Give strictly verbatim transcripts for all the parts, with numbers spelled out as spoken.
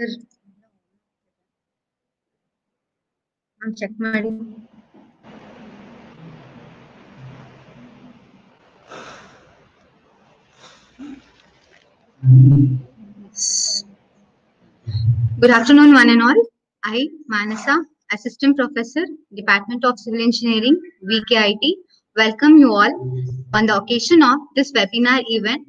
Sir हम check ಮಾಡಿ Good afternoon one and all. I Manasa, assistant professor, Department of Civil Engineering, V K I T, welcome you all on the occasion of this webinar event.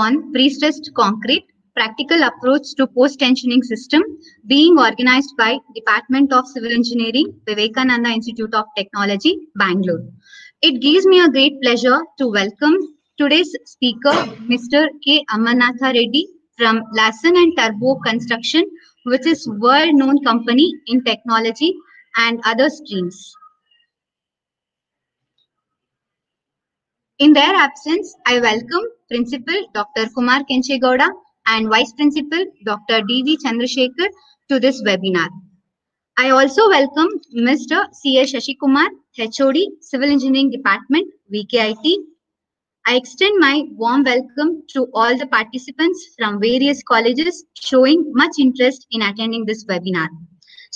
On prestressed concrete, practical approach to post-tensioning system, being organized by Department of Civil Engineering, Vivekananda Institute of Technology, Bangalore. It gives me a great pleasure to welcome today's speaker, Mister K. Amarnath Reddy from Larsen and Turbo Construction, which is world-known company in technology and other streams. In their absence, I welcome Principal Doctor Kumar Kenchegowda and Vice Principal Doctor D. V. Chandrasekhar to this webinar. I also welcome Mister C. S. Shashi Kumar, H O D, Civil Engineering Department, V K I T. I extend my warm welcome to all the participants from various colleges showing much interest in attending this webinar.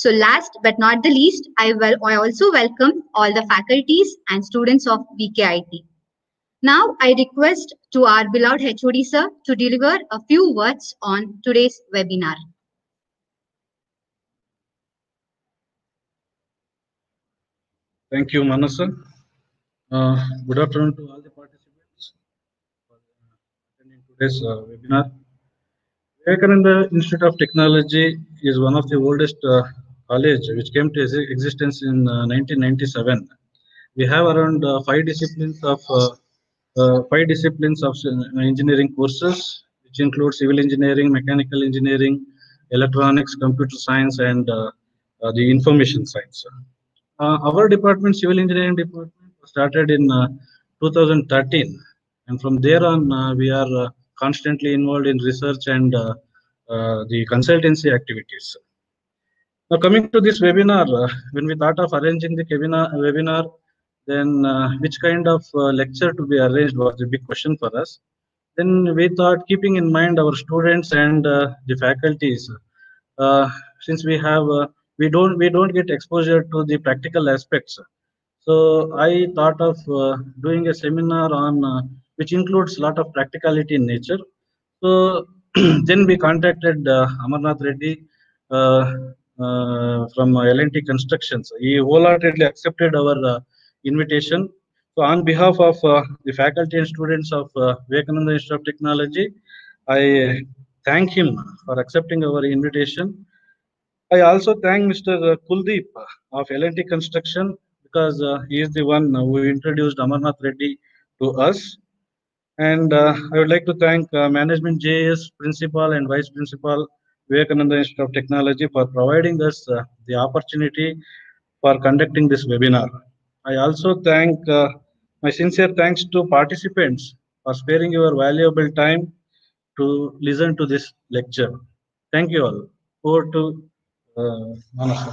So last but not the least, I will I also welcome all the faculties and students of V K I T. Now I request to our beloved H O D sir to deliver a few words on today's webinar. Thank you, Manasa. Uh, good afternoon to all the participants for attending today's uh, webinar. Vivekananda Institute of Technology is one of the oldest uh, colleges which came to existence in uh, nineteen ninety-seven. We have around uh, five disciplines of uh, Uh, five disciplines of engineering courses, which include civil engineering, mechanical engineering, electronics, computer science, and uh, uh, the information science. Uh, our department, civil engineering department, started in uh, two thousand thirteen, and from there on, uh, we are uh, constantly involved in research and uh, uh, the consultancy activities. Now, coming to this webinar, uh, when we thought of arranging the webinar, then uh, which kind of uh, lecture to be arranged was a big question for us. Then we thought, keeping in mind our students and uh, the faculties, uh, since we have uh, we don't we don't get exposure to the practical aspects. So I thought of uh, doing a seminar on uh, which includes a lot of practicality in nature. So then we contacted uh, Amarnath Reddy uh, uh, from L and T Construction. He wholeheartedly accepted our uh, invitation. So on behalf of uh, the faculty and students of uh, Vivekananda Institute of Technology, I thank him for accepting our invitation. I also thank Mister Kuldeep of L and T Construction, because uh, he is the one who introduced Amarnath Reddy to us. And uh, I would like to thank uh, Management J S Principal and Vice Principal Vivekananda Institute of Technology for providing us uh, the opportunity for conducting this webinar. I also thank uh, my sincere thanks to participants for sparing your valuable time to listen to this lecture. Thank you all. Over to uh, Manasa.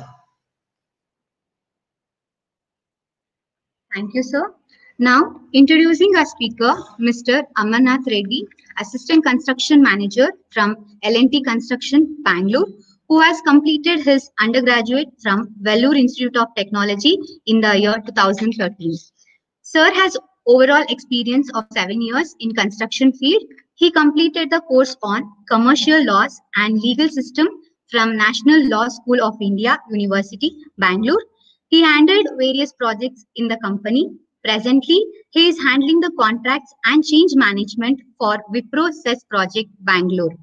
Thank you, sir. Now introducing our speaker, Mister Amarnath Reddy, Assistant Construction Manager from L and T Construction, Bangalore, who has completed his undergraduate from Vellore Institute of Technology in the year two thousand thirteen. Sir has overall experience of seven years in construction field. He completed the course on commercial laws and legal system from National Law School of India University, Bangalore. He handled various projects in the company. Presently, he is handling the contracts and change management for Wipro C E S project, Bangalore.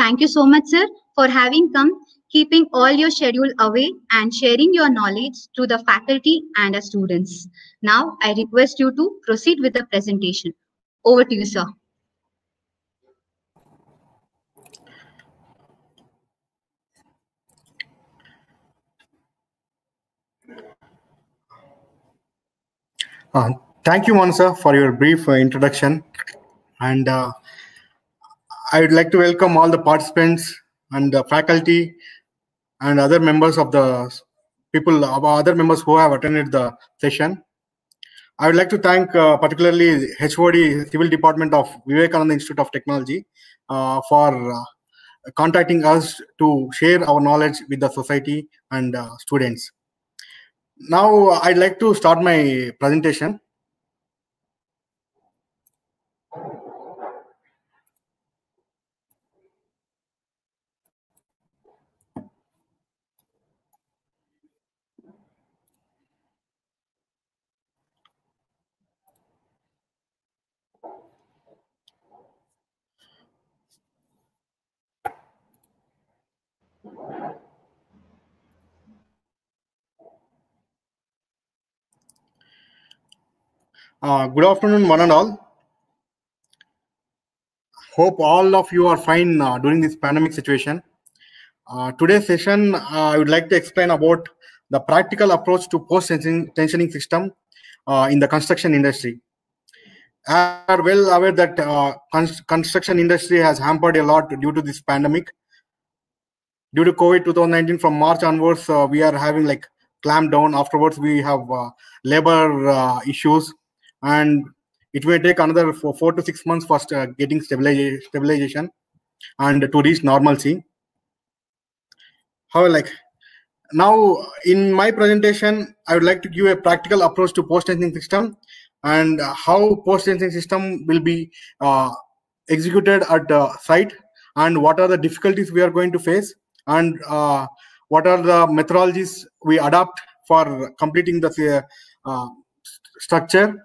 Thank you so much, sir, for having come, keeping all your schedule away and sharing your knowledge to the faculty and the students. Now, I request you to proceed with the presentation. Over to you, sir. Uh, thank you, Manasa, for your brief uh, introduction. And uh, I would like to welcome all the participants and the faculty and other members of the people, other members who have attended the session. I would like to thank uh, particularly H O D Civil Department of Vivekananda Institute of Technology uh, for uh, contacting us to share our knowledge with the society and uh, students. Now, I'd like to start my presentation. Uh, good afternoon, one and all. Hope all of you are fine uh, during this pandemic situation. Uh, today's session, uh, I would like to explain about the practical approach to post-tensioning system uh, in the construction industry. We are well aware that uh, construction industry has hampered a lot due to this pandemic. Due to COVID two thousand nineteen, from March onwards, uh, we are having like clamp down. Afterwards, we have uh, labor uh, issues. And it will take another four, four to six months for uh, getting stabiliza stabilization and to reach normalcy. However, like now in my presentation, I would like to give a practical approach to post-tensioning system and how post-tensioning system will be uh, executed at the site and what are the difficulties we are going to face and uh, what are the methodologies we adopt for completing the uh, uh, structure.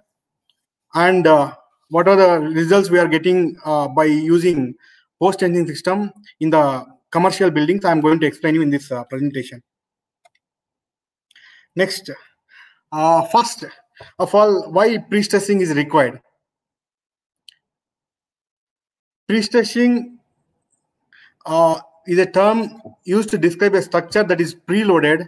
And uh, what are the results we are getting uh, by using post-tensioning system in the commercial buildings? I'm going to explain you in this uh, presentation. Next, uh, first of all, why pre-stressing is required? Pre-stressing uh, is a term used to describe a structure that is preloaded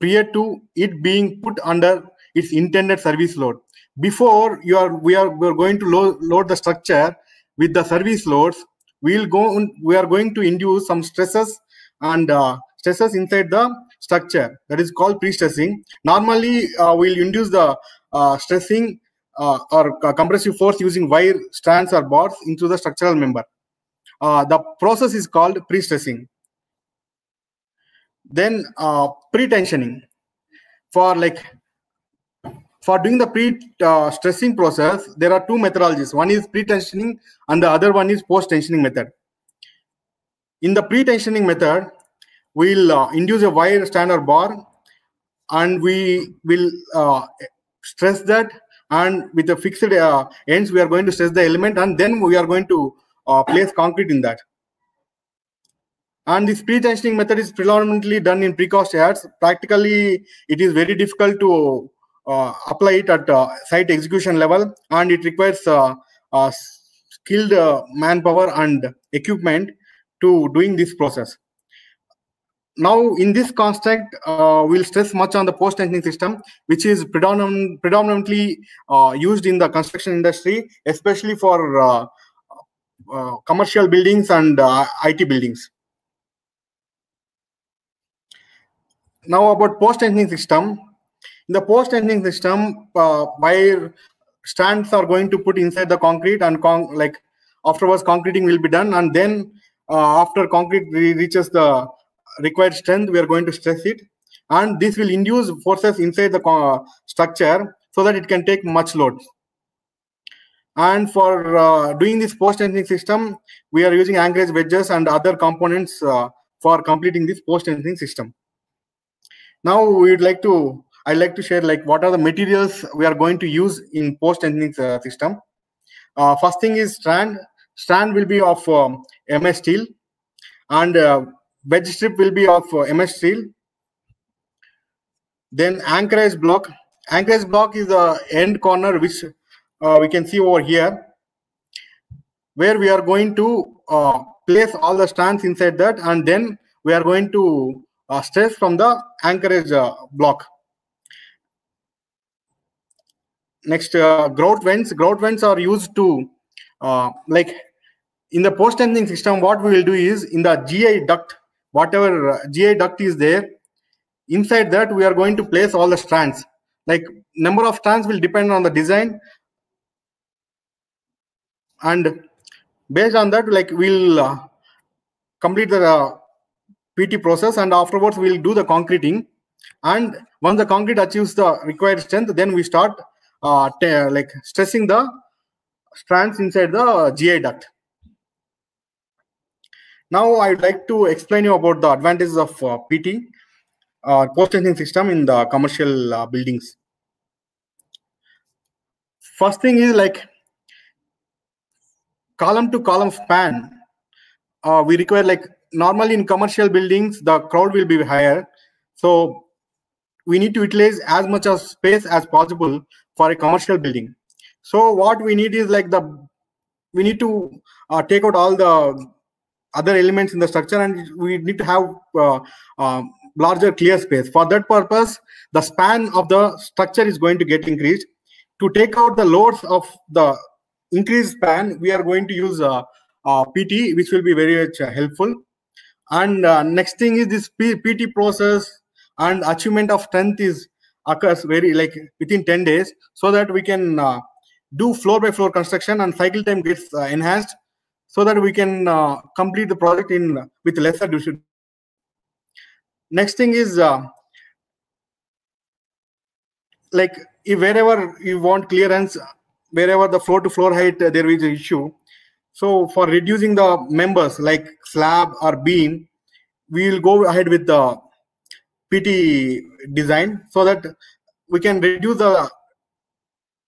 prior to it being put under its intended service load. Before you are, we are, we are going to load, load the structure with the service loads, we'll go on, we are going to induce some stresses and uh, stresses inside the structure. That is called pre-stressing. Normally, uh, we'll induce the uh, stressing uh, or uh, compressive force using wire strands or bars into the structural member. Uh, the process is called pre-stressing. Then uh, pre-tensioning for like. For doing the pre-stressing process, there are two methodologies. One is pre-tensioning and the other one is post-tensioning method. In the pre-tensioning method, we'll uh, induce a wire strand or bar and we will uh, stress that, and with a fixed uh, ends, we are going to stress the element and then we are going to uh, place concrete in that. And this pre-tensioning method is predominantly done in precast yards. Practically, it is very difficult to Uh, apply it at uh, site execution level, and it requires uh, uh, skilled uh, manpower and equipment to doing this process. Now, in this construct, uh, we'll stress much on the post-tensioning system, which is predominant, predominantly uh, used in the construction industry, especially for uh, uh, commercial buildings and uh, I T buildings. Now, about post-tensioning system. In the post-tensioning system, uh, wire strands are going to put inside the concrete, and con like afterwards concreting will be done, and then uh, after concrete re reaches the required strength, we are going to stress it, and this will induce forces inside the uh, structure so that it can take much load. And for uh, doing this post-tensioning system, we are using anchorage wedges and other components uh, for completing this post-tensioning system. Now we would like to I'd like to share like what are the materials we are going to use in post-tensioning uh, system. Uh, first thing is strand. Strand will be of um, M S steel, and uh, wedge strip will be of uh, M S steel. Then anchorage block. Anchorage block is the end corner which uh, we can see over here, where we are going to uh, place all the strands inside that, and then we are going to uh, stress from the anchorage uh, block. Next, uh, grout vents. Grout vents are used to uh, like in the post tensioning system, what we will do is, in the G I duct, whatever G I duct is there, inside that we are going to place all the strands. Like, number of strands will depend on the design, and based on that, like, we'll uh, complete the uh, P T process, and afterwards we'll do the concreting. And once the concrete achieves the required strength, then we start uh, like stressing the strands inside the G I duct. Now I'd like to explain you about the advantages of uh, P T, uh, post tensioning system, in the commercial uh, buildings. First thing is, like, column to column span. Uh, we require, like, normally in commercial buildings the crowd will be higher, so we need to utilize as much of space as possible for a commercial building. So what we need is, like, the we need to uh, take out all the other elements in the structure, and we need to have uh, uh, larger clear space. For that purpose, the span of the structure is going to get increased. To take out the loads of the increased span, we are going to use uh, uh, P T, which will be very much uh, helpful. And uh, next thing is, this P PT process and achievement of strength is occurs very, like, within ten days, so that we can uh, do floor by floor construction, and cycle time gets uh, enhanced, so that we can uh, complete the project in uh, with lesser dilution. Next thing is, uh, like, if wherever you want clearance, wherever the floor to floor height uh, there is an issue, so for reducing the members like slab or beam, we will go ahead with the P T design, so that we can reduce the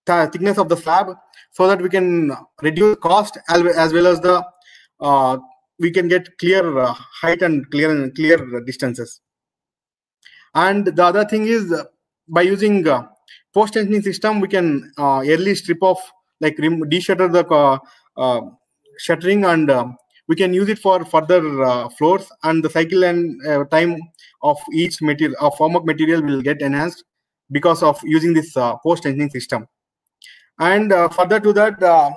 th thickness of the slab, so that we can reduce cost as well as the uh, we can get clear uh, height and clear and clear distances. And the other thing is, uh, by using uh, post tensioning system, we can uh, early strip off, like, de-shutter the uh, uh, shuttering, and uh, we can use it for further uh, floors, and the cycle and uh, time of each material, of form of material, will get enhanced because of using this uh, post tensioning system. And uh, further to that, uh,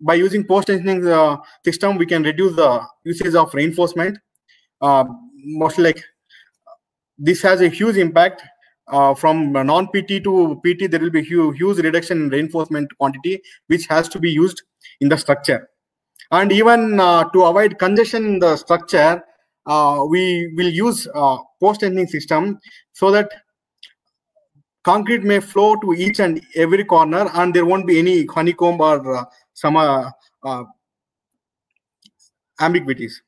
by using post tensioning uh, system, we can reduce the usage of reinforcement. Uh, mostly, like, this has a huge impact. Uh, from non P T to P T, there will be huge, huge reduction in reinforcement quantity, which has to be used in the structure. And even uh, to avoid congestion in the structure, uh, we will use uh, post tensioning system, so that concrete may flow to each and every corner, and there won't be any honeycomb or uh, some uh, uh, ambiguities.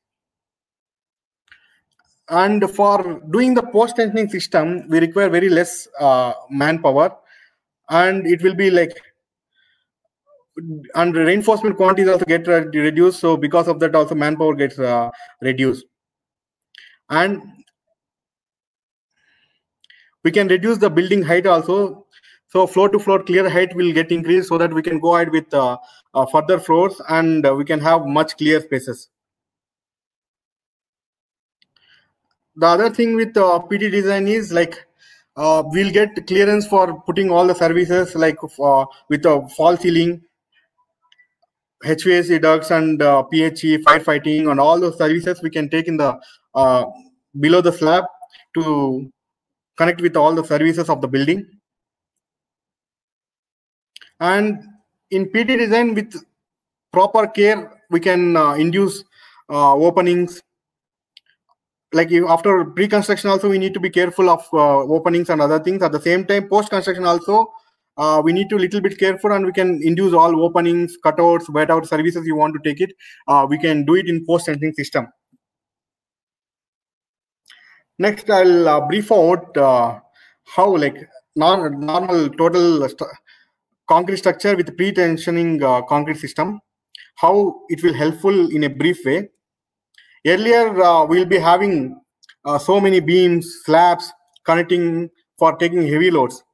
And for doing the post tensioning system, we require very less uh, manpower, and it will be like, and reinforcement quantities also get uh, reduced. So because of that, also manpower gets uh, reduced, and we can reduce the building height also. So floor to floor clear height will get increased, so that we can go ahead with uh, uh, further floors, and uh, we can have much clear spaces. The other thing with uh, P T design is, like, uh, we'll get clearance for putting all the services, like uh, with a fall ceiling, H V A C ducts, and uh, P H E, firefighting, and all those services we can take in the uh, below the slab to connect with all the services of the building. And in P T design, with proper care, we can uh, induce uh, openings. Like, if after pre-construction also, we need to be careful of uh, openings and other things. At the same time, post-construction also, uh, we need to little bit careful, and we can induce all openings, cutouts, wetouts, services you want to take it. Uh, we can do it in post-tensioning system. Next, I'll uh, brief out uh, how, like, non normal total st concrete structure with pre-tensioning uh, concrete system, how it will helpful in a brief way. Earlier, uh, we'll be having uh, so many beams, slabs connecting for taking heavy loads.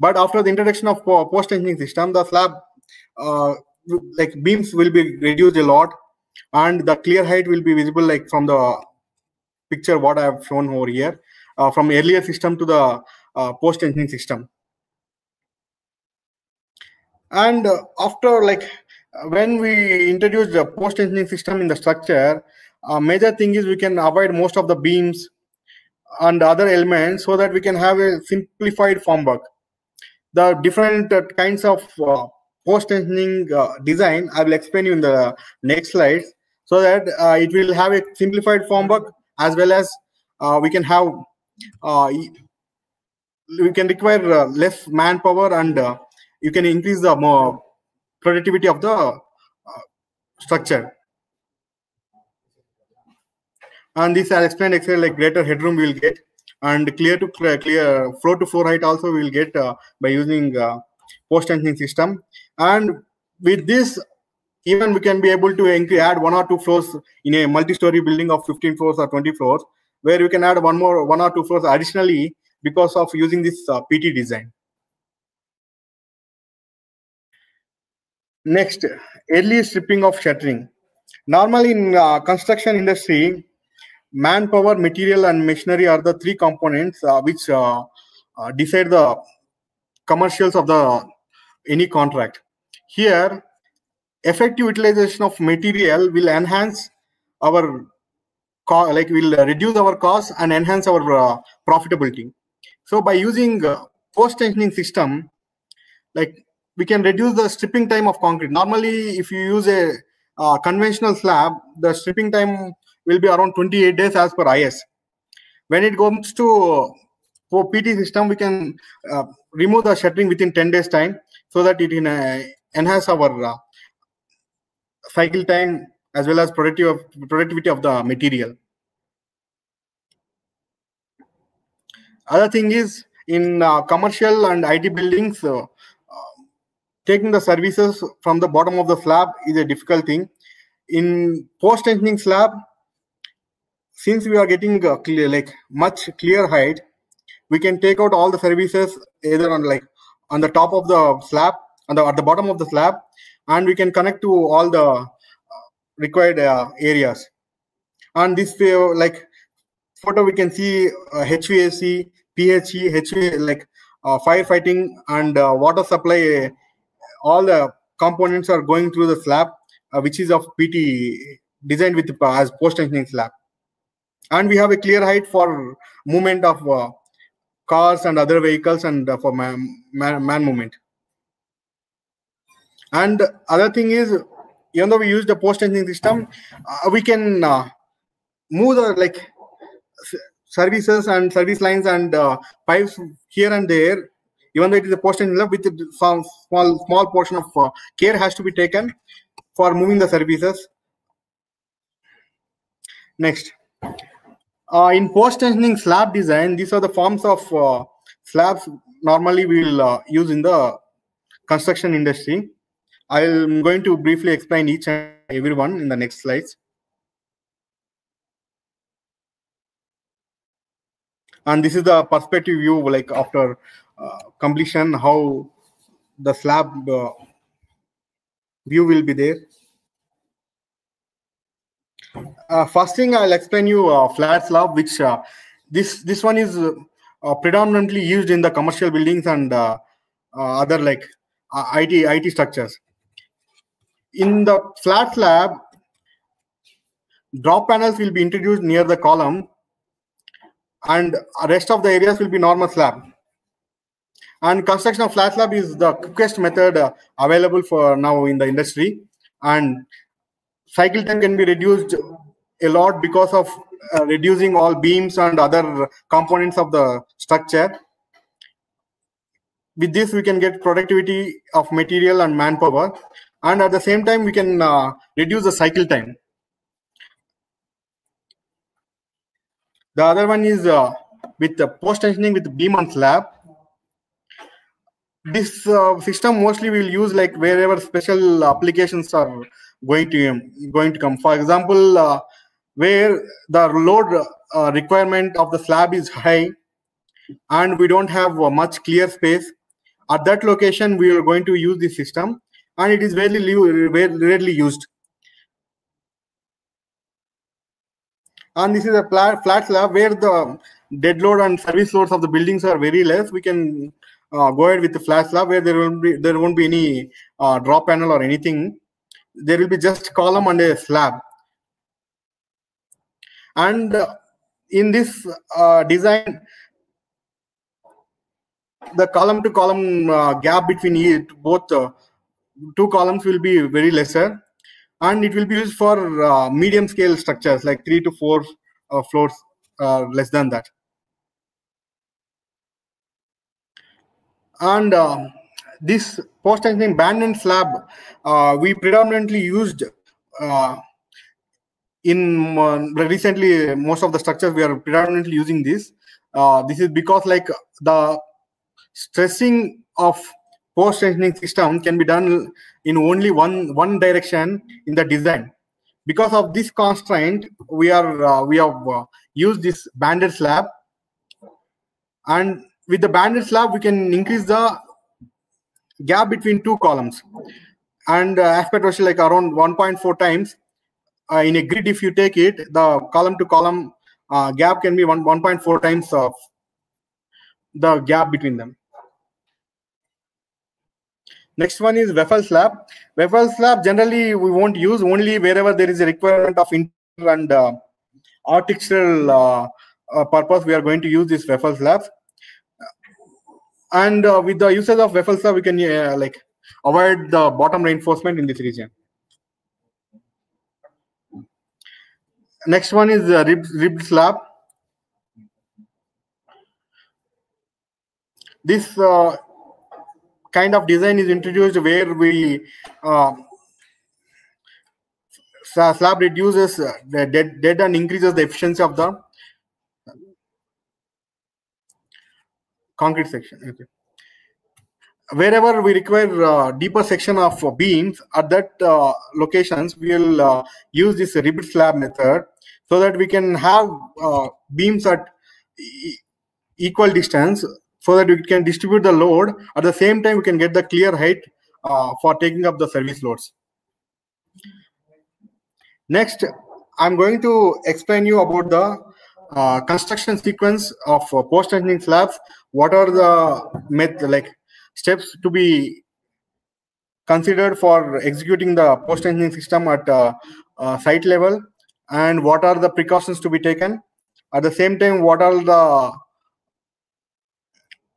But after the introduction of post-tensioning system, the slab, uh, like beams, will be reduced a lot, and the clear height will be visible, like from the picture what I have shown over here, uh, from earlier system to the uh, post-tensioning system. And uh, after, like, when we introduce the post tensioning system in the structure, a major thing is we can avoid most of the beams and other elements so that we can have a simplified formwork. The different uh, kinds of uh, post tensioning uh, design I will explain you in the next slides, so that uh, it will have a simplified formwork, as well as uh, we can have uh, we can require uh, less manpower, and uh, you can increase the more productivity of the uh, structure. And this I'll explain actually like greater headroom we will get, and clear to clear, clear floor to floor height also we will get uh, by using uh, post tensioning system. And with this, even we can be able to increase, add one or two floors in a multi-story building of fifteen floors or twenty floors, where we can add one more one or two floors additionally because of using this uh, P T design. Next, early stripping of shuttering. Normally in uh, construction industry, manpower, material, and machinery are the three components uh, which uh, uh, decide the commercials of the any contract. Here, effective utilization of material will enhance our co like will reduce our costs and enhance our uh, profitability. So by using uh, post tensioning system, like we can reduce the stripping time of concrete. Normally, if you use a uh, conventional slab, the stripping time will be around twenty-eight days as per I S. When it comes to for P T system, we can uh, remove the shuttering within ten days time, so that it can uh, enhance our uh, cycle time as well as productive of, productivity of the material. Other thing is in uh, commercial and I T buildings, uh, uh, taking the services from the bottom of the slab is a difficult thing. In post tensioning slab, since we are getting uh, clear, like much clear height, we can take out all the services either on like on the top of the slab, on the at the bottom of the slab, and we can connect to all the uh, required uh, areas. And this uh, like photo we can see uh, H V A C, P H E, H V A C, like uh, firefighting and uh, water supply. Uh, all the components are going through the slab, uh, which is of P T designed with uh, as post tensioning slab. And we have a clear height for movement of uh, cars and other vehicles, and uh, for man, man, man movement. And other thing is, even though we use the post tensioning system, uh, we can uh, move the like services and service lines and uh, pipes here and there. Even though it is a post tensioning, with some small small portion of uh, care has to be taken for moving the services. Next. Uh, in post tensioning slab design, these are the forms of uh, slabs normally we will uh, use in the construction industry. I am going to briefly explain each and every one in the next slides. And this is the perspective view, like after uh, completion, how the slab uh, view will be there. Uh, first thing I'll explain you uh, flat slab, which uh, this this one is uh, uh, predominantly used in the commercial buildings and uh, uh, other like uh, I T I T structures. In the flat slab, drop panels will be introduced near the column, and rest of the areas will be normal slab. And construction of flat slab is the quickest method uh, available for now in the industry, and cycle time can be reduced a lot because of uh, reducing all beams and other components of the structure. With this, we can get productivity of material and manpower, and at the same time, we can uh, reduce the cycle time. The other one is uh, with the post tensioning with beam and slab. This uh, system mostly we will use like wherever special applications are going to um, going to come. For example, uh, where the load uh, requirement of the slab is high, and we don't have uh, much clear space, at that location we are going to use this system, and it is rarely rarely used. And this is a flat flat slab where the dead load and service loads of the buildings are very less. We can uh, go ahead with the flat slab where there won't be there won't be any uh, drop panel or anything. there will be just column and a slab. And uh, in this uh, design, the column to column uh, gap between it, both uh, two columns will be very lesser, and it will be used for uh, medium scale structures like three to four uh, floors, uh, less than that. And uh, this post tensioning band and slab uh, we predominantly used uh, in uh, recently. Most of the structures we are predominantly using this. Uh, this is because like the stressing of post tensioning system can be done in only one one direction in the design. Because of this constraint, we are uh, we have uh, used this banded slab, and with the banded slab, we can increase the gap between two columns, and uh, aspect ratio like around one point four times. Uh, in a grid, if you take it, the column to column uh, gap can be one point four times of the gap between them. Next one is waffle slab. Waffle slab generally we won't use, only wherever there is a requirement of interior and uh, architectural uh, uh, purpose we are going to use this waffle slab. And uh, with the usage of waffle slab, we can uh, like avoid the bottom reinforcement in this region. Next one is uh, ribbed, ribbed slab. This uh, kind of design is introduced where we uh, slab reduces the dead, dead and increases the efficiency of the concrete section. Okay. Wherever we require uh, deeper section of uh, beams, at that uh, locations we will uh, use this ribbed slab method, so that we can have uh, beams at e equal distance, so that we can distribute the load. At the same time, we can get the clear height uh, for taking up the service loads. Next, I'm going to explain you about the uh, construction sequence of uh, post-tensioning slabs. What are the met like steps to be considered for executing the post-tensioning system at uh, uh, site level, and what are the precautions to be taken? At the same time, what are the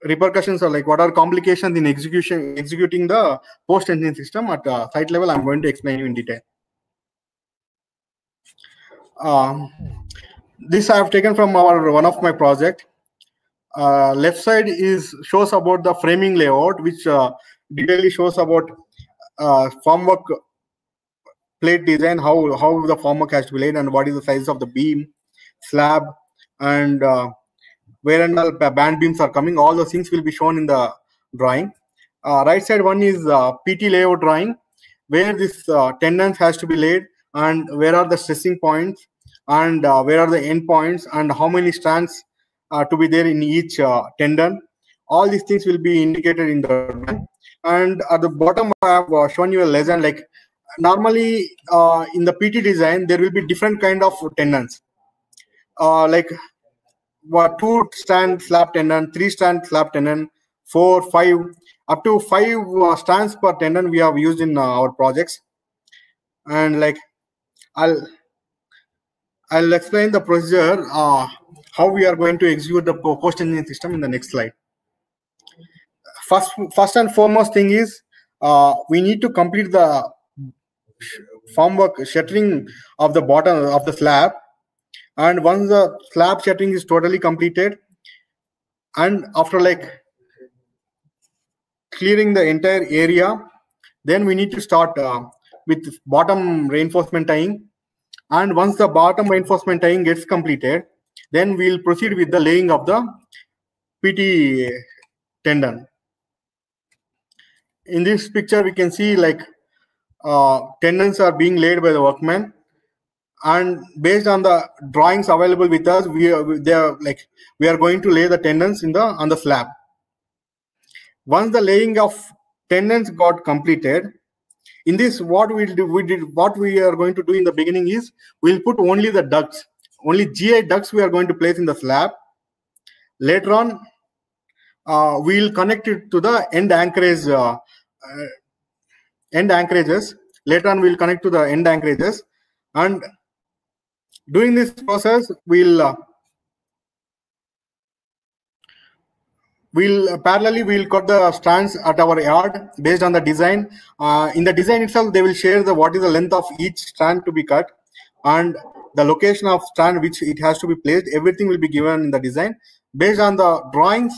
repercussions or like what are complications in execution executing the post-tensioning system at uh, site level? I'm going to explain you in detail. Um, this I have taken from our one of my project. Uh, left side is shows about the framing layout, which uh, detailedly shows about uh, formwork plate design, how how the formwork has to be laid, and what is the size of the beam, slab, and uh, where and all band beams are coming. All those things will be shown in the drawing. Uh, right side one is uh, P T layout drawing, where this uh, tendons has to be laid, and where are the stressing points, and uh, where are the end points, and how many strands uh, to be there in each uh, tendon. All these things will be indicated in the drawing. And at the bottom, I have uh, shown you a legend. Like normally uh, in the P T design, there will be different kind of tendons, uh, like. two strand slab tendon, three strand slab tendon, four, five, up to five uh, strands per tendon we have used in uh, our projects. And like I'll I'll explain the procedure uh, how we are going to execute the post-tensioning system in the next slide. First, first and foremost thing is uh, we need to complete the formwork shattering of the bottom of the slab. And once the slab shattering is totally completed, and after like clearing the entire area, then we need to start uh, with bottom reinforcement tying. And once the bottom reinforcement tying gets completed, then we'll proceed with the laying of the P T tendon. In this picture, we can see like uh, tendons are being laid by the workman. And based on the drawings available with us, we are they are like we are going to lay the tendons in the on the slab. Once the laying of tendons got completed, in this what we do we did what we are going to do in the beginning is we'll put only the ducts, only G I ducts we are going to place in the slab. Later on, uh, we'll connect it to the end anchorage, uh, uh, end anchorages, Later on, we'll connect to the end anchorages. And during this process, we'll uh, we'll uh, parallelly we'll cut the strands at our yard based on the design. Uh, in the design itself, they will share the what is the length of each strand to be cut and the location of strand which it has to be placed. Everything will be given in the design. Based on the drawings,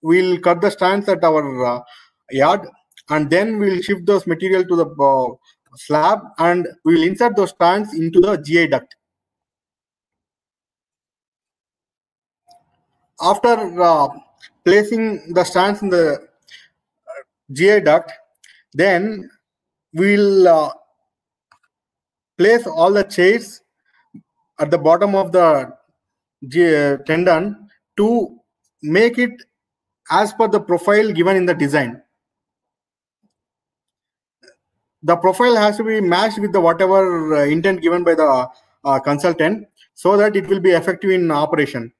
we'll cut the strands at our uh, yard, and then we'll shift those material to the uh, slab, and we'll insert those strands into the G I duct. After uh, placing the strands in the G I duct, then we'll uh, place all the chairs at the bottom of the tendon to make it as per the profile given in the design. The profile has to be matched with the whatever uh, intent given by the uh, consultant, so that it will be effective in operation.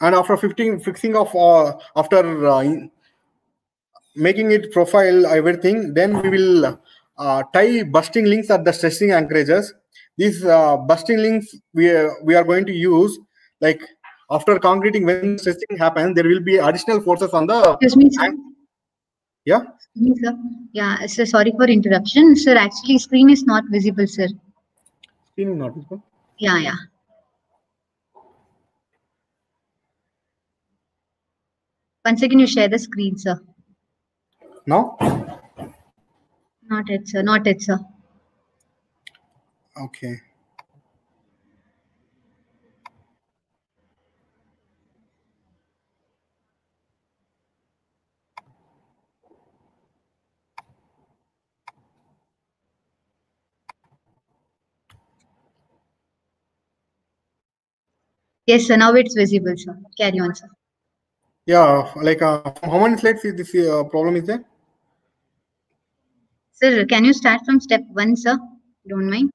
And after fifteen, fixing of uh, after uh, in, making it profile everything, then we will uh, tie busting links at the stressing anchorages. These uh, busting links we uh, we are going to use, like after concreting, when stressing happens, there will be additional forces on the. Excuse me, sir. Yeah. Excuse me, sir. Yeah, sir. Sorry for interruption, sir. Actually, screen is not visible, sir. Screen is not visible. Yeah, yeah. Once again, you share the screen, sir. No. Not it, sir. Not it, sir. Okay. Yes, sir. Now it's visible, sir. Carry on, sir. Yeah, like uh, how many slides is this uh, problem is there? Sir, can you start from step one, sir? Don't mind.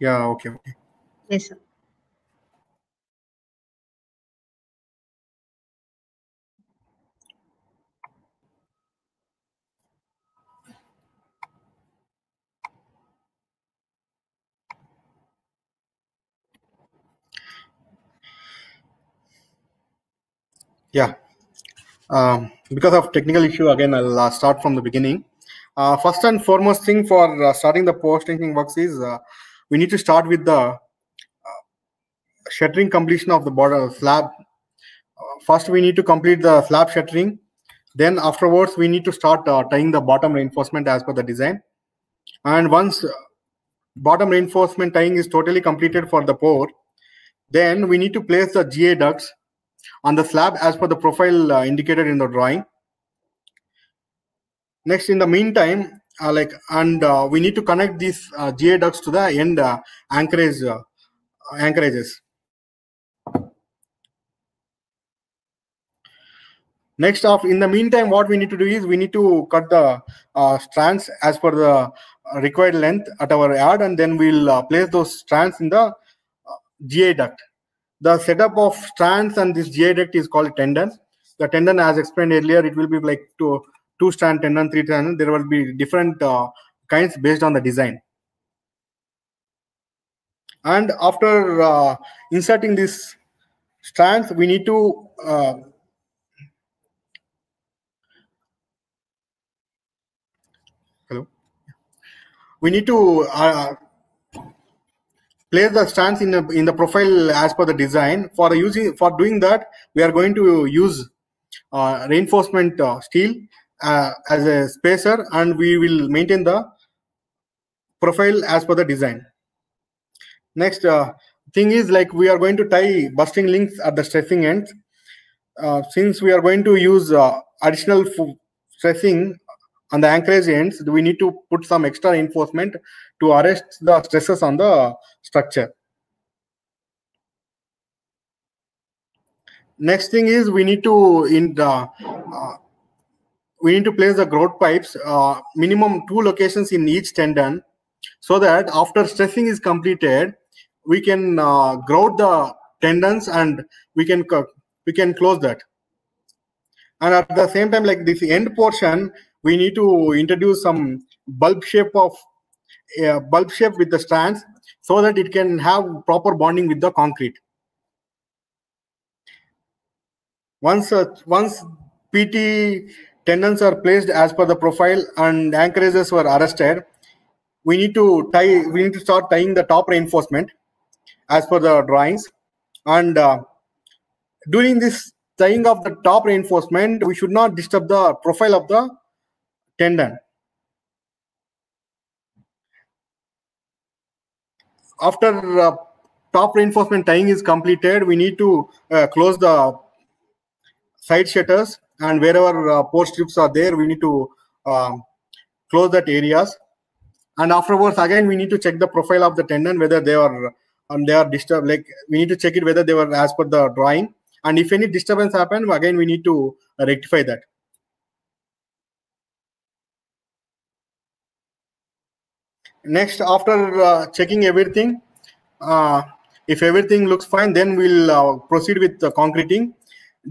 Yeah. Okay. Okay. Yes, sir. Yeah, um, because of technical issue, again, I'll uh, start from the beginning. Uh, first and foremost thing for uh, starting the post-tensioning works is uh, we need to start with the uh, shattering completion of the border slab. Uh, first, we need to complete the slab shattering. Then afterwards, we need to start uh, tying the bottom reinforcement as per the design. And once uh, bottom reinforcement tying is totally completed for the pour, then we need to place the G A ducts on the slab as per the profile uh, indicated in the drawing. Next, in the meantime, uh, like and uh, we need to connect these uh, G A ducts to the end uh, anchorage uh, anchorages. Next off, in the meantime, what we need to do is we need to cut the uh, strands as per the required length at our yard, and then we'll uh, place those strands in the uh, G A duct. The setup of strands and this G I duct is called tendon. The tendon, as explained earlier, it will be like two, two strand tendon, three strand. There will be different uh, kinds based on the design. And after uh, inserting these strands, we need to uh, hello. We need to. Uh, Place the strands in the, in the profile as per the design. For the using for doing that, we are going to use uh, reinforcement uh, steel uh, as a spacer, and we will maintain the profile as per the design. Next uh, thing is, like, we are going to tie busting links at the stressing ends. Uh, since we are going to use uh, additional stressing on the anchorage ends, we need to put some extra reinforcement to arrest the stresses on the structure. Next thing is we need to in the uh, we need to place the growth pipes uh, minimum two locations in each tendon, so that after stressing is completed, we can uh, grout the tendons and we can we can close that. And at the same time, like this end portion, we need to introduce some bulb shape of uh, bulb shape with the strands so that it can have proper bonding with the concrete. Once uh, once P T tendons are placed as per the profile and anchorages were arrested, we need to tie. We need to start tying the top reinforcement as per the drawings. And uh, during this tying of the top reinforcement, we should not disturb the profile of the tendon. After uh, top reinforcement tying is completed, we need to uh, close the side shutters, and wherever uh, pore strips are there, we need to uh, close that areas. And afterwards, again, we need to check the profile of the tendon, whether they are um, they are disturbed. Like we need to check it whether they were as per the drawing, and if any disturbance happen, again we need to rectify that. Next, after uh, checking everything, uh, if everything looks fine, then we'll uh, proceed with the concreting.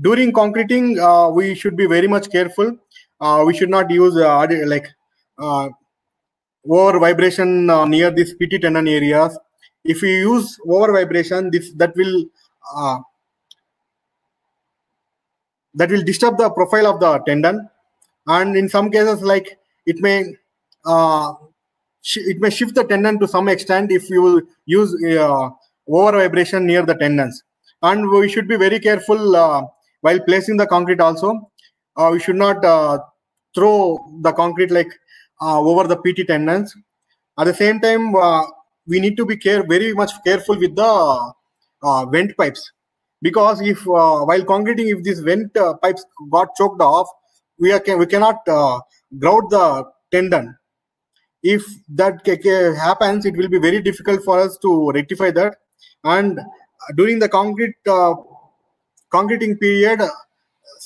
During concreting, uh, we should be very much careful. Uh, we should not use uh, like uh, over vibration uh, near this P T tendon areas. If we use over vibration, this that will uh, that will disturb the profile of the tendon, and in some cases, like it may. Uh, It may shift the tendon to some extent if you will use uh, over vibration near the tendons. And we should be very careful uh, while placing the concrete also. Uh, we should not uh, throw the concrete like uh, over the P T tendons. At the same time, uh, we need to be care very much careful with the uh, vent pipes, because if uh, while concreting, if these vent uh, pipes got choked off, we are can we cannot uh, grout the tendon. If that happens, it will be very difficult for us to rectify that. And during the concrete uh, concreting period,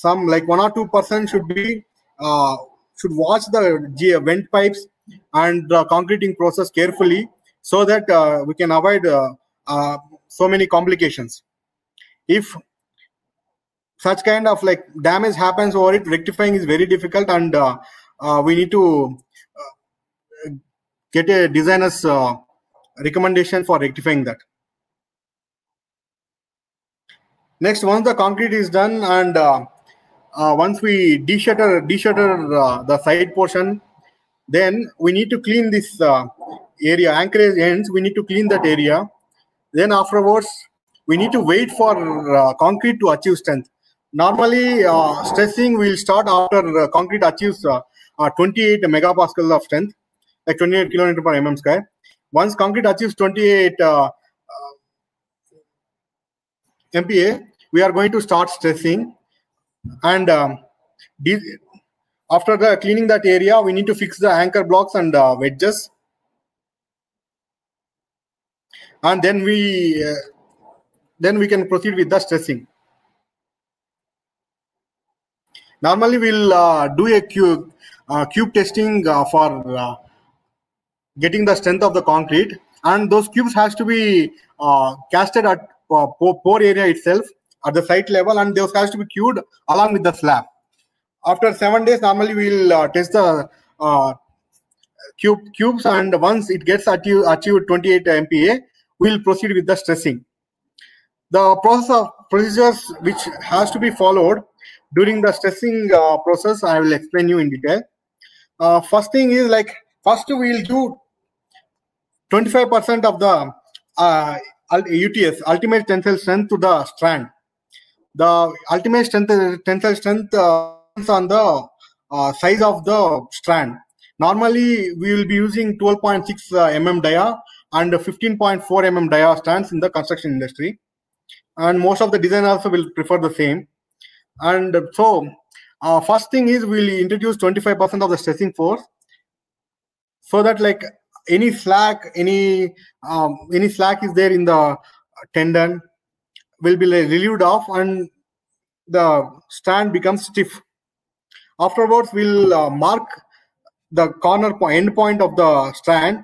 some like one or two percent should be uh, should watch the vent pipes and the concreting process carefully, so that uh, we can avoid uh, uh, so many complications. If such kind of like damage happens over it, rectifying is very difficult, and uh, uh, we need to get a designer's uh, recommendation for rectifying that. Next, once the concrete is done, and uh, uh, once we de-shutter, de-shutter uh, the side portion, then we need to clean this uh, area, anchorage ends. We need to clean that area. Then afterwards, we need to wait for uh, concrete to achieve strength. Normally, uh, stressing will start after uh, concrete achieves uh, uh, twenty-eight megapascal of strength. Like twenty-eight kilometer per mm square. Once concrete achieves twenty-eight uh, uh, M P A, we are going to start stressing. And um, after the cleaning that area, we need to fix the anchor blocks and uh, wedges. And then we uh, then we can proceed with the stressing. Normally, we'll uh, do a cube, uh, cube testing uh, for. Uh, getting the strength of the concrete, and those cubes has to be uh, casted at uh, pore area itself at the site level, and those has to be cured along with the slab. After seven days, normally we'll uh, test the uh, cube cubes, and once it gets achieve, achieved twenty-eight M P A, we'll proceed with the stressing. The process of procedures which has to be followed during the stressing uh, process, I will explain you in detail. Uh, first thing is like first we'll do twenty-five percent of the uh, U T S, ultimate tensile strength, to the strand. The ultimate strength, tensile strength uh, depends on the uh, size of the strand. Normally, we will be using twelve point six uh, mm dia and fifteen point four mm dia strands in the construction industry. And most of the design also will prefer the same. And so, uh, first thing is we'll introduce twenty-five percent of the stressing force, so that like any slack, any um, any slack is there in the tendon will be like, relieved off, and the strand becomes stiff. Afterwards, we'll uh, mark the corner point, end point of the strand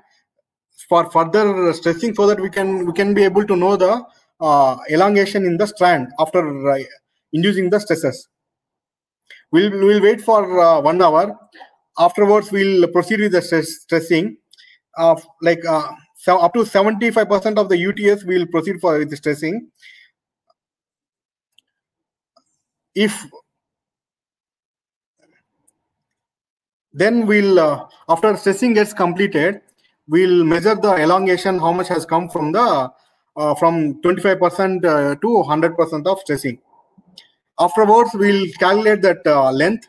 for further stressing, so that we can we can be able to know the uh, elongation in the strand after uh, inducing the stresses. We'll we'll wait for uh, one hour. Afterwards, we'll proceed with the stress, stressing. Uh, like uh, so, up to seventy-five percent of the U T S, we'll proceed for with the stressing. If then we'll uh, after stressing gets completed, we'll measure the elongation, how much has come from the uh, from twenty-five percent uh, to one hundred percent of stressing. Afterwards, we'll calculate that uh, length.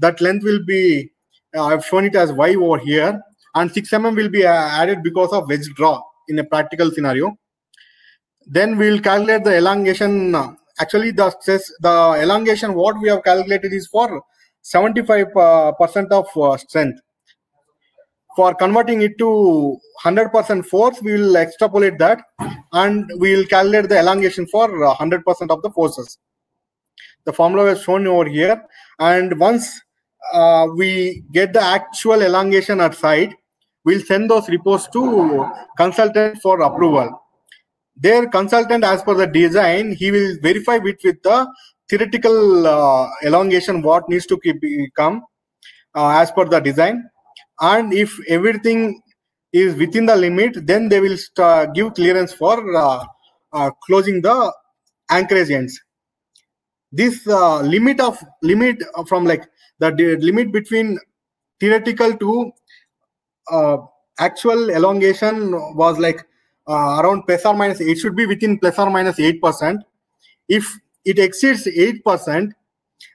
That length will be uh, I've shown it as y over here, and six millimeters will be uh, added because of wedge draw in a practical scenario. Then we'll calculate the elongation. Actually, the stress, the elongation what we have calculated is for seventy-five percent of uh, strength. For converting it to one hundred percent force, we will extrapolate that, and we will calculate the elongation for one hundred percent of the forces. The formula is shown over here, and once uh, we get the actual elongation at site, we'll send those reports to consultant for approval. Their consultant, as per the design, he will verify it with the theoretical uh, elongation what needs to keep, come uh, as per the design. And if everything is within the limit, then they will start, give clearance for uh, uh, closing the anchorage ends. This uh, limit of limit from like the limit between theoretical to uh, actual elongation was like uh, around plus or minus. It should be within plus or minus eight percent. If it exceeds eight percent,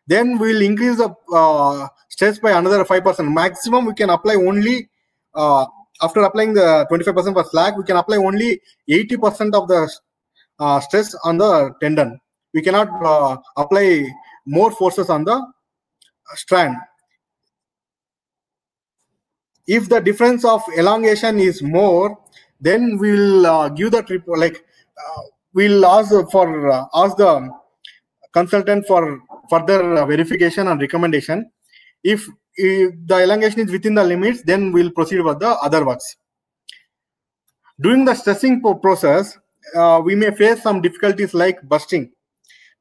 then we will increase the uh, stress by another five percent. Maximum we can apply only, uh, after applying the twenty-five percent for slack, we can apply only eighty percent of the uh, stress on the tendon. We cannot uh, apply more forces on the strand. If the difference of elongation is more, then we will uh, give the trip, like uh, we will ask for uh, ask the consultant for further verification and recommendation. If, if the elongation is within the limits, then we'll proceed with the other works. During the stressing process, uh, we may face some difficulties like bursting.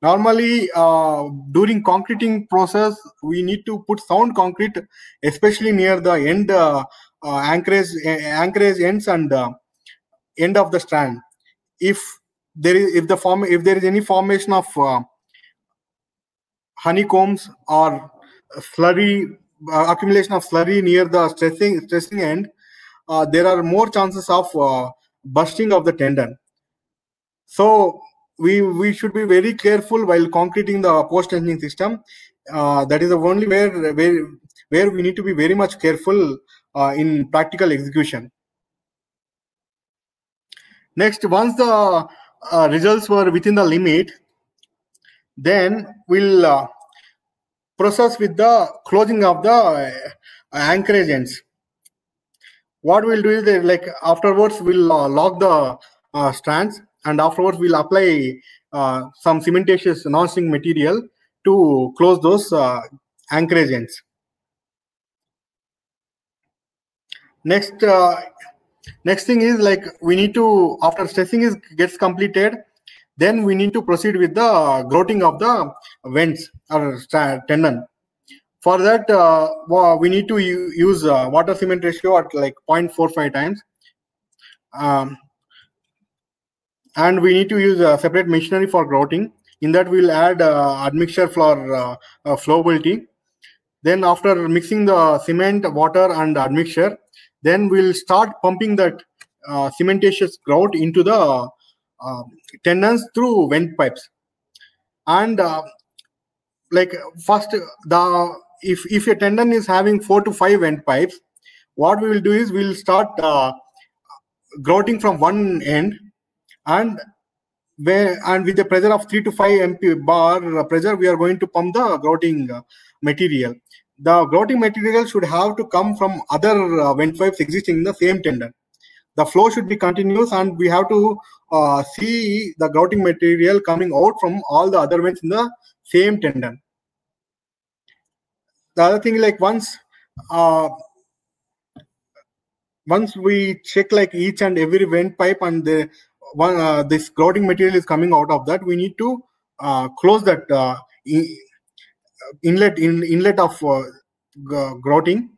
Normally, uh, during concreting process, we need to put sound concrete, especially near the end uh, uh, anchorage, uh, anchorage ends and uh, end of the strand. If there is if the form if there is any formation of uh, honeycombs or slurry uh, accumulation of slurry near the stressing stressing end, uh, there are more chances of uh, bursting of the tendon. So we we should be very careful while concreting the post tensioning system. Uh, that is the only where where where we need to be very much careful uh, in practical execution. Next, once the uh, results were within the limit, then we'll uh, process with the closing of the uh, anchorage ends. What we'll do is that, like afterwards we'll uh, lock the uh, strands, and afterwards we'll apply uh, some cementitious non-shrink material to close those uh, anchorage ends. Next, uh, next thing is like we need to, after stressing is gets completed, then we need to proceed with the grouting of the vents or tendon. For that, uh, we need to use uh, water cement ratio at like zero point four five times, um, and we need to use a separate machinery for grouting. In that, we'll add uh, admixture for uh, uh, flowability. Then, after mixing the cement, water, and admixture, then we'll start pumping that uh, cementitious grout into the Uh, tendons through vent pipes. And uh, like first, the if if a tendon is having four to five vent pipes, what we will do is we'll start uh, grouting from one end, and where and with the pressure of three to five M P bar pressure, we are going to pump the grouting uh, material. The grouting material should have to come from other uh, vent pipes existing in the same tendon. The flow should be continuous, and we have to uh, see the grouting material coming out from all the other vents in the same tendon. The other thing, like once, uh, once we check like each and every vent pipe, and the one uh, this grouting material is coming out of that, we need to uh, close that uh, inlet in, inlet of uh, grouting,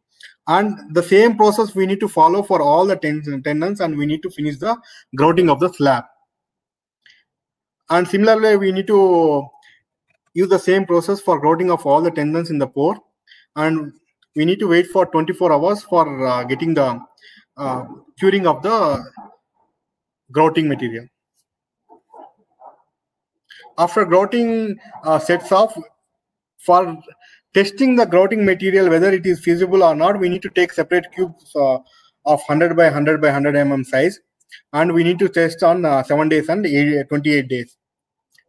and the same process we need to follow for all the tendons, and we need to finish the grouting of the slab. And similarly, we need to use the same process for grouting of all the tendons in the pore, and we need to wait for twenty-four hours for uh, getting the uh, curing of the grouting material. After grouting uh, sets off, for testing the grouting material whether it is feasible or not, we need to take separate cubes uh, of one hundred by one hundred by one hundred millimeter size, and we need to test on uh, seven days and twenty-eight days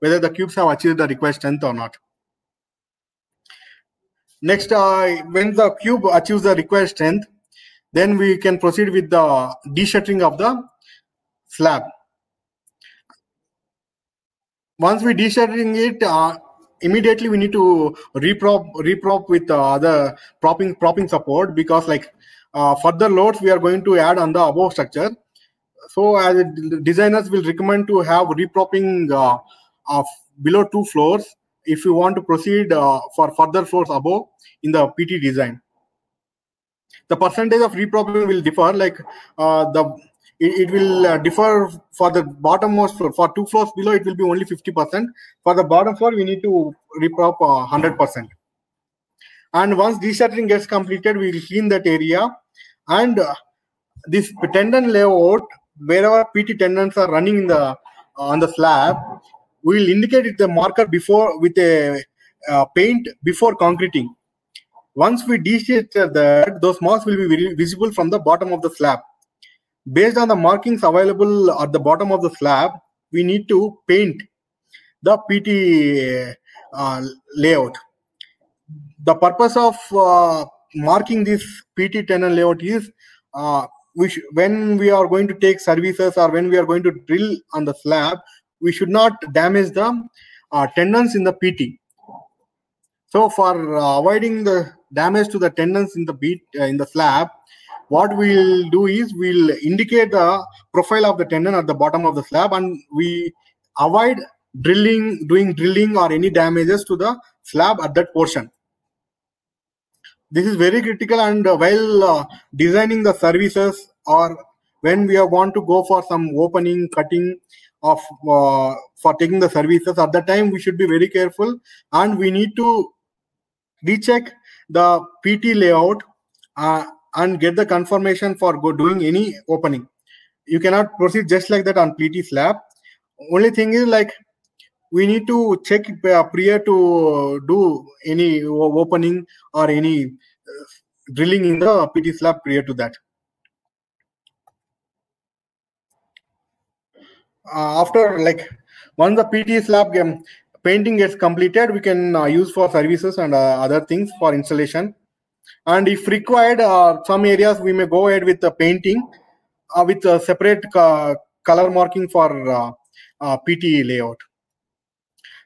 whether the cubes have achieved the required strength or not. Next, uh, when the cube achieves the required strength, then we can proceed with the de-shuttering of the slab. Once we de-shuttering it, uh, immediately we need to reprop reprop with uh, the propping propping support, because like uh, further loads we are going to add on the above structure. So as designers will recommend to have repropping uh, of below two floors if you want to proceed uh, for further floors above in the P T design. The percentage of repropping will differ, like uh, the it, it will uh, differ for the bottommost floor. For two floors below it will be only fifty percent. For the bottom floor we need to reprop uh, one hundred percent. And once de-shuttering gets completed, we will clean that area, and uh, this tendon layout, wherever P T tendons are running in the uh, on the slab, we will indicate it the marker before with a uh, paint before concreting. Once we de-shutter that, those marks will be visible from the bottom of the slab. Based on the markings available at the bottom of the slab, we need to paint the P T uh, layout. The purpose of uh, marking this P T tendon layout is uh, which when we are going to take services or when we are going to drill on the slab, we should not damage the uh, tendons in the P T. So for uh, avoiding the damage to the tendons in the beat uh, in the slab, what we'll do is we'll indicate the profile of the tendon at the bottom of the slab, and we avoid drilling, doing drilling or any damages to the slab at that portion. This is very critical, and uh, while uh, designing the services or when we are want to go for some opening, cutting of uh, for taking the services, at that time we should be very careful, and we need to recheck the P T layout uh, and get the confirmation for go doing any opening. You cannot proceed just like that on P T slab. Only thing is, like, we need to check prior to do any opening or any drilling in the P T slab prior to that. Uh, after, like, once the P T slab um, painting gets completed, we can uh, use for services and uh, other things for installation. And if required, uh, some areas we may go ahead with the painting uh, with a separate uh, color marking for uh, uh, P T layout.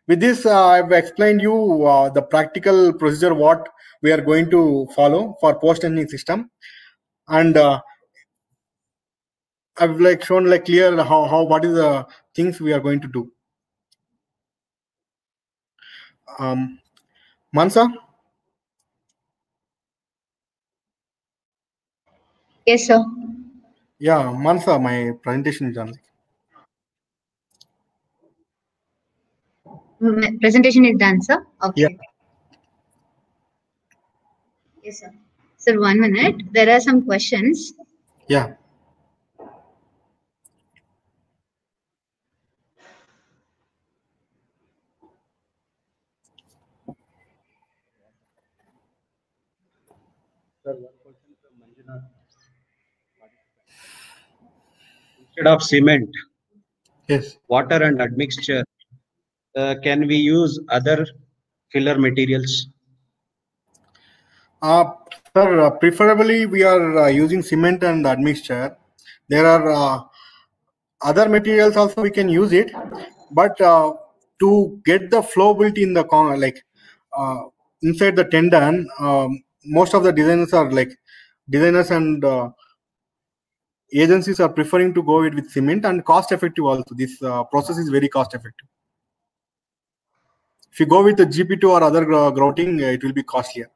With this, uh, I've explained you uh, the practical procedure what we are going to follow for post-tensioning system, and uh, I've like shown like clear how how what is the things we are going to do. Um, Mansa. Yes, sir. Yeah, Mansa, my presentation is done. My presentation is done, sir. Okay. Yeah. Yes, sir. Sir, one minute. There are some questions. Yeah. Instead of cement, yes, water and admixture, uh, can we use other filler materials? Uh, sir, uh, preferably we are uh, using cement and admixture. There are uh, other materials also we can use it, but uh, to get the flowability in the con like uh, inside the tendon, um, most of the designers are like designers and uh, agencies are preferring to go with, with cement, and cost effective also. This uh, process is very cost effective. If you go with the G P two or other grouting, it will be costlier.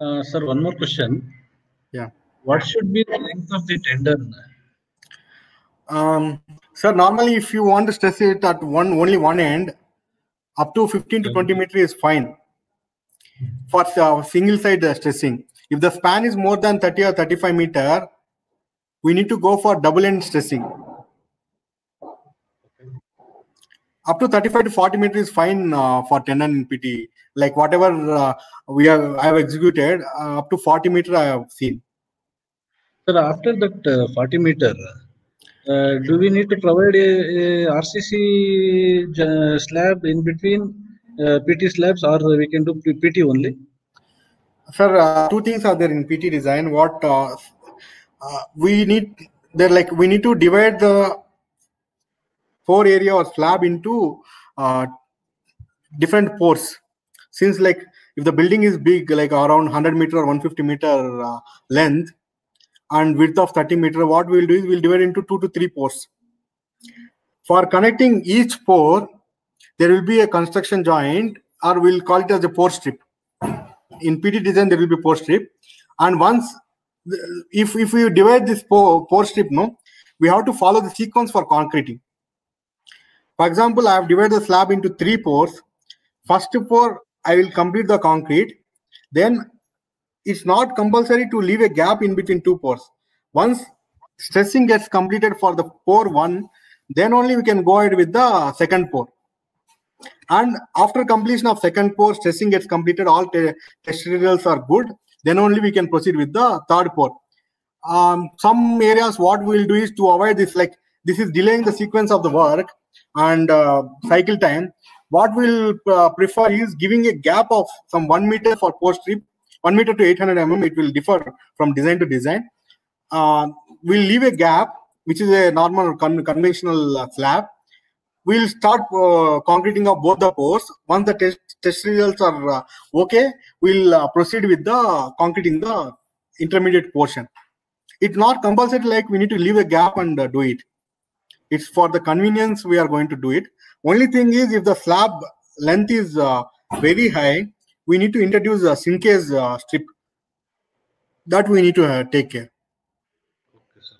Uh, sir, one more question. Yeah. What should be the length of the tender? Um, sir, normally if you want to stress it at one only one end, up to fifteen to twenty meter is fine for uh, single side stressing. If the span is more than thirty or thirty-five meter, we need to go for double end stressing. Up to thirty-five to forty meter is fine uh, for tendon in P T E. Like whatever uh, we have, I have executed uh, up to forty meter, I have seen. Sir, after that uh, forty meter, uh, do we need to provide a, a R C C slab in between uh, P T slabs, or we can do P T only? Sir, uh, two things are there in P T design. What uh, uh, we need, they're like we need to divide the pore area or slab into uh, different pores. Since like if the building is big, like around one hundred meter or one hundred fifty meter uh, length and width of thirty meter, what we'll do is we'll divide into two to three pores. For connecting each pore, there will be a construction joint, or we'll call it as a pore strip. In P T design, there will be pore strip. And once, if, if we divide this pore, pore strip, no, we have to follow the sequence for concreting. For example, I have divided the slab into three pores. First pore, I will complete the concrete. Then it's not compulsory to leave a gap in between two pores. Once stressing gets completed for the pore one, then only we can go ahead with the second pore. And after completion of second pore, stressing gets completed, all test results are good. Then only we can proceed with the third pore. Um, some areas, what we'll do is to avoid this, like this is delaying the sequence of the work and uh, cycle time. What we'll uh, prefer is giving a gap of some one meter for pore strip, one meter to eight hundred millimeters. It will differ from design to design. Uh, we'll leave a gap, which is a normal con conventional uh, slab. We'll start uh, concreting of both the pores. Once the test, test results are uh, okay, we'll uh, proceed with the concreting the intermediate portion. It's not compulsory like we need to leave a gap and uh, do it. It's for the convenience we are going to do it. Only thing is, if the slab length is uh, very high, we need to introduce a sinkage uh, strip. That we need to uh, take care. Okay, sir.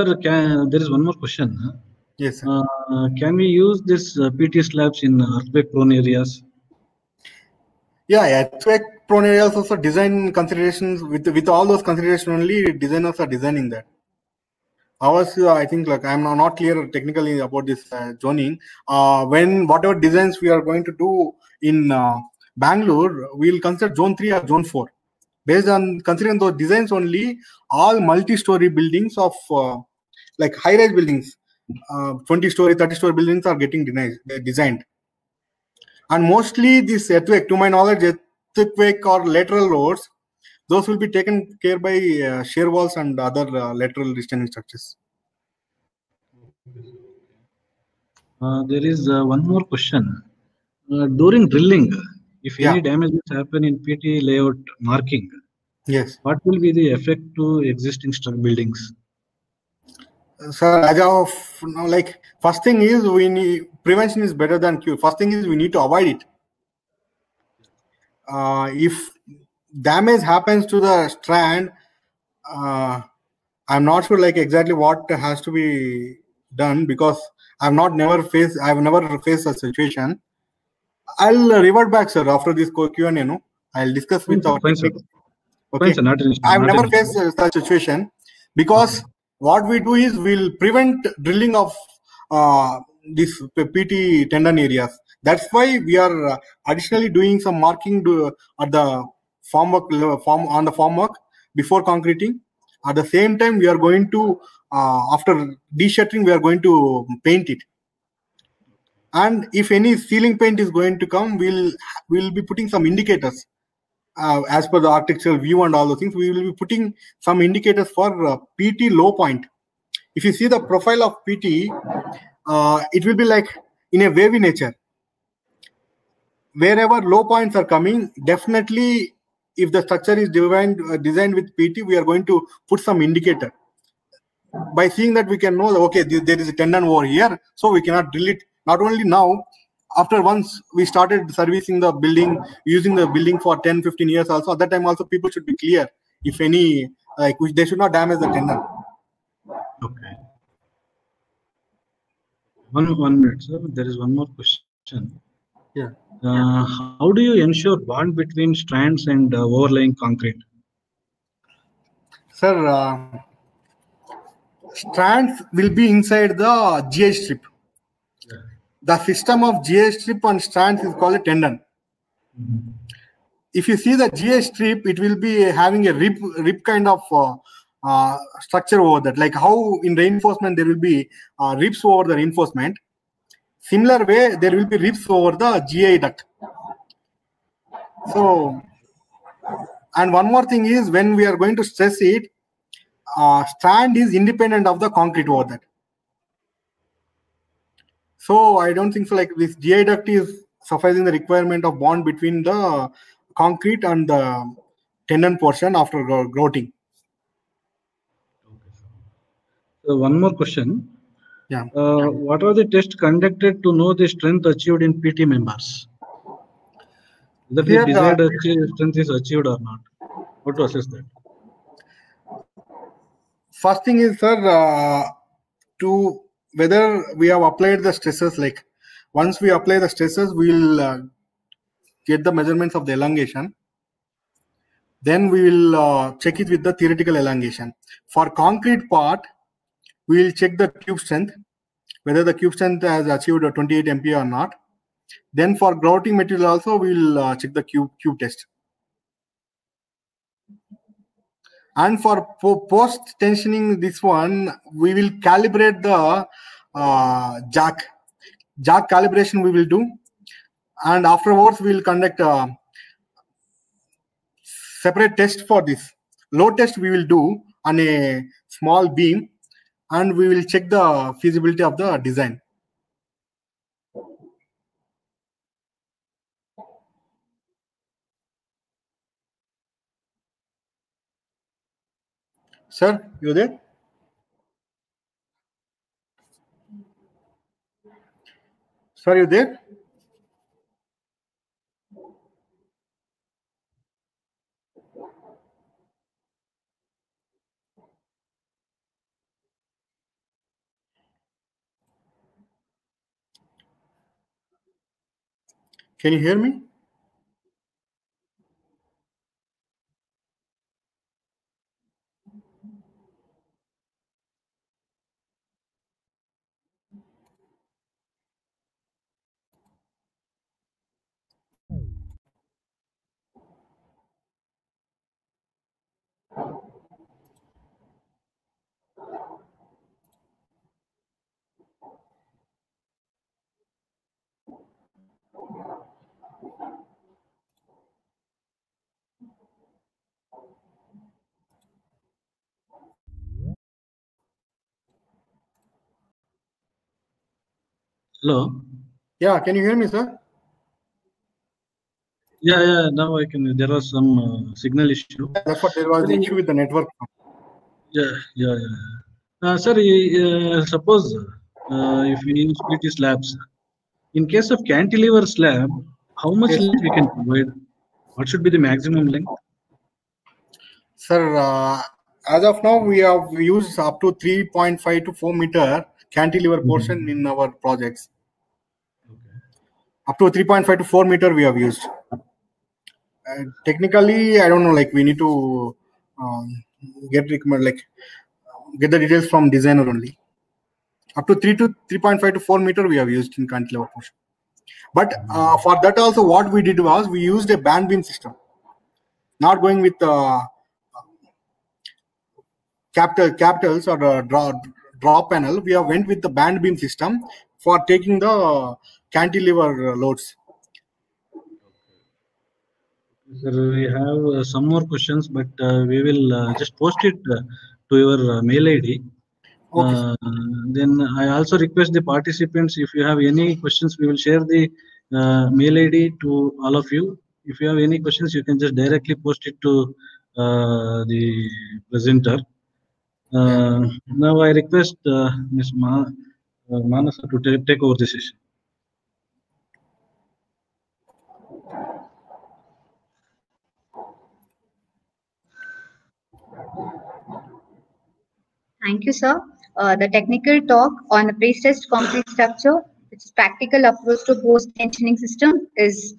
Okay, sir. Can, there is one more question. Huh? Yes, sir. Uh, can we use this uh, P T slabs in earthquake-prone areas? Yeah, yeah. Earthquake-prone areas also design considerations. With with all those considerations only, designers are designing that. Ours, uh, I think, like I'm not clear technically about this uh, zoning. Uh, when whatever designs we are going to do in uh, Bangalore, we'll consider zone three or zone four. Based on considering those designs only, all multi-story buildings of uh, like high-rise buildings, uh, twenty-story, thirty-story buildings are getting designed. And mostly this earthquake, to my knowledge, earthquake or lateral roads, those will be taken care by uh, shear walls and other uh, lateral restraining structures. Uh, there is uh, one more question. Uh, during drilling, if yeah. any damages happen in P T layout marking, yes, what will be the effect to existing structure buildings? Uh, sir, as of now, like first thing is we need prevention is better than cure. First thing is we need to avoid it. Uh, if damage happens to the strand, uh, I'm not sure like exactly what has to be done, because I've not never faced I've never faced a situation. I'll revert back, sir, after this Q and A. No, I'll discuss with our okay. I've never faced such a situation, because okay. what we do is we'll prevent drilling of uh, this P T tendon areas. That's why we are additionally doing some marking to, at the formwork form on the formwork before concreting. At the same time, we are going to uh, after de-shuttering, we are going to paint it. And if any ceiling paint is going to come, we'll we'll be putting some indicators uh, as per the architectural view and all those things. We will be putting some indicators for uh, P T low point. If you see the profile of P T, uh, it will be like in a wavy nature. Wherever low points are coming, definitely, if the structure is designed, uh, designed with P T, we are going to put some indicator. By seeing that, we can know, okay, th there is a tendon over here, so we cannot drill it. Not only now, after once we started servicing the building, using the building for ten, fifteen years also, at that time also people should be clear. If any, like they should not damage the tenant. Okay. One, one minute, sir. There is one more question. Yeah. Uh, how do you ensure bond between strands and uh, overlaying concrete? Sir, uh, strands will be inside the G I strip. Yeah. The system of G I strip on strands is called a tendon. Mm-hmm. If you see the G I strip, it will be having a rib, rib kind of uh, uh, structure over that. Like how in reinforcement there will be uh, ribs over the reinforcement. Similar way, there will be ribs over the G I duct. So, and one more thing is, when we are going to stress it, uh, strand is independent of the concrete over that. So I don't think so, like this G I duct is sufficing the requirement of bond between the concrete and the tendon portion after grouting. So one more question. Yeah. Uh, what are the tests conducted to know the strength achieved in P T members? Whether yeah, the desired uh, strength is achieved or not? How to assess that? First thing is, sir, uh, to whether we have applied the stresses. Like once we apply the stresses, we will uh, get the measurements of the elongation. Then we will uh, check it with the theoretical elongation. For concrete part, we will check the cube strength, whether the cube strength has achieved twenty-eight M P a or not. Then for grouting material also, we will uh, check the cube cube test. And for po post tensioning, this one we will calibrate the uh, jack. Jack calibration we will do, and afterwards we will conduct a separate test for this. Load test we will do on a small beam. And we will check the feasibility of the design. Sir, you there? Sir, you there? Can you hear me? Hello. Yeah, can you hear me, sir? Yeah, yeah. Now I can. There was some uh, signal issue. Yeah, that's what there was an issue with the network. Yeah, yeah, yeah. Uh, sir, uh, suppose uh, if we use P T slabs, in case of cantilever slab, how much yes. length we can provide? What should be the maximum length? Sir, uh, as of now, we have used up to three point five to four meter cantilever mm-hmm. portion in our projects. Up to three point five to four meter we have used. Uh, technically, I don't know, like we need to um, get recommend like get the details from designer only. Up to three to three point five to four meter we have used in cantilever portion. But uh, for that also what we did was we used a band beam system. Not going with uh, capital capitals or uh, draw draw panel. We have went with the band beam system for taking the uh, cantilever loads. Okay. Sir, we have uh, some more questions, but uh, we will uh, just post it uh, to your uh, mail I D. Okay. Uh, then I also request the participants, if you have any questions, we will share the uh, mail I D to all of you. If you have any questions, you can just directly post it to uh, the presenter. Uh, now I request uh, Miz Ma uh, Manasa to take over the session. Thank you, sir. Uh, the technical talk on the pre-stressed concrete structure, its practical approach to post-tensioning system is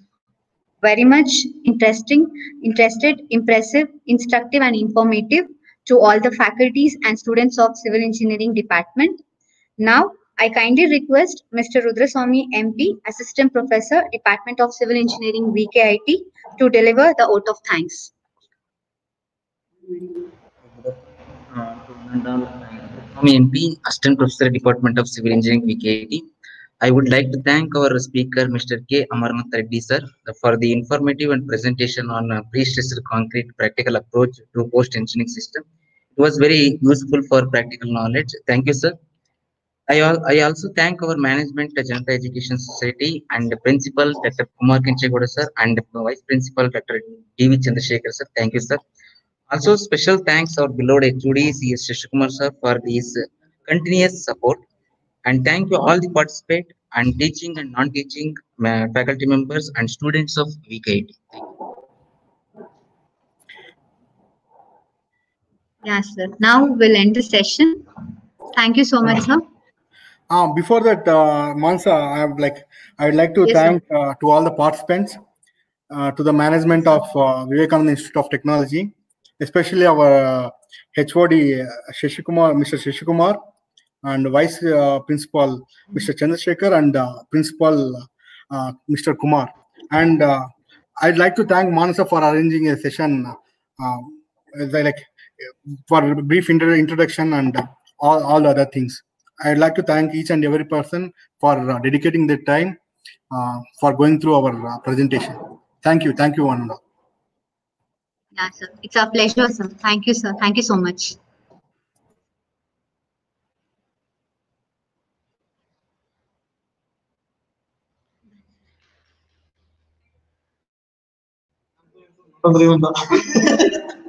very much interesting, interested, impressive, instructive, and informative to all the faculties and students of Civil Engineering Department. Now, I kindly request Mister Rudraswami M P, Assistant Professor, Department of Civil Engineering, V K I T, to deliver the oath of thanks. Rudraswami M P, Assistant Professor, Department of Civil Engineering, V K I T. I would like to thank our speaker, Mister K. Amarnath Reddy, sir, for the informative and presentation on pre-stressed concrete practical approach to post-tensioning system. It was very useful for practical knowledge. Thank you, sir. I, al I also thank our management, the Janata Education Society, and the principal, Doctor Kumar Kenchegowda, sir, and the vice principal, Doctor D. V. Chandrasekhar, sir. Thank you, sir. Also, special thanks our beloved H O D, C. S. Shashi Kumar, sir, for this continuous support. And thank you all the participants and teaching and non-teaching uh, faculty members and students of V K I T. Yes, sir. Now we'll end the session. Thank you so much, sir. Um, before that, uh, Mansa, I would like I would like to yes, thank uh, to all the participants, uh, to the management of uh, Vivekananda Institute of Technology, especially our uh, H O D uh, Shashi Kumar, Mister Shashi Kumar, and Vice uh, Principal Mister Chandrasekhar, and uh, Principal uh, Mister Kumar. And uh, I'd like to thank Manasa for arranging a session, uh, like for a brief introduction and all all the other things. I'd like to thank each and every person for uh, dedicating their time uh, for going through our uh, presentation. Thank you, thank you, one and all. Yeah, sir. It's a pleasure, sir. Thank you, sir. Thank you so much.